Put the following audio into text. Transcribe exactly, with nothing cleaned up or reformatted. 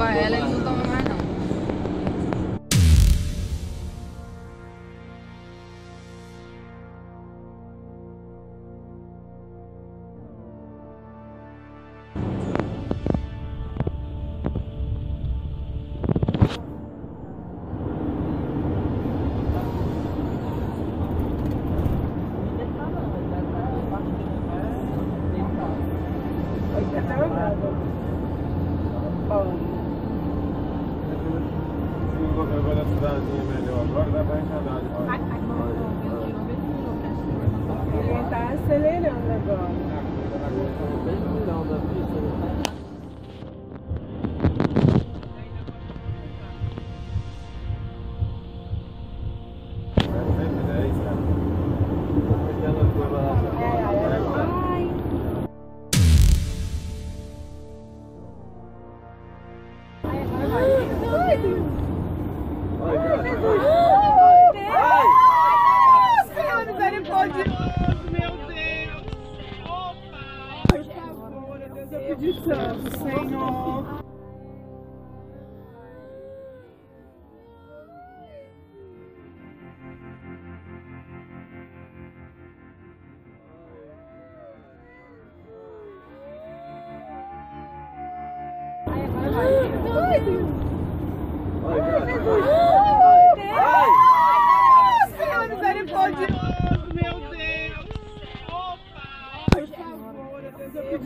tomar ela, eles não tomam mais não.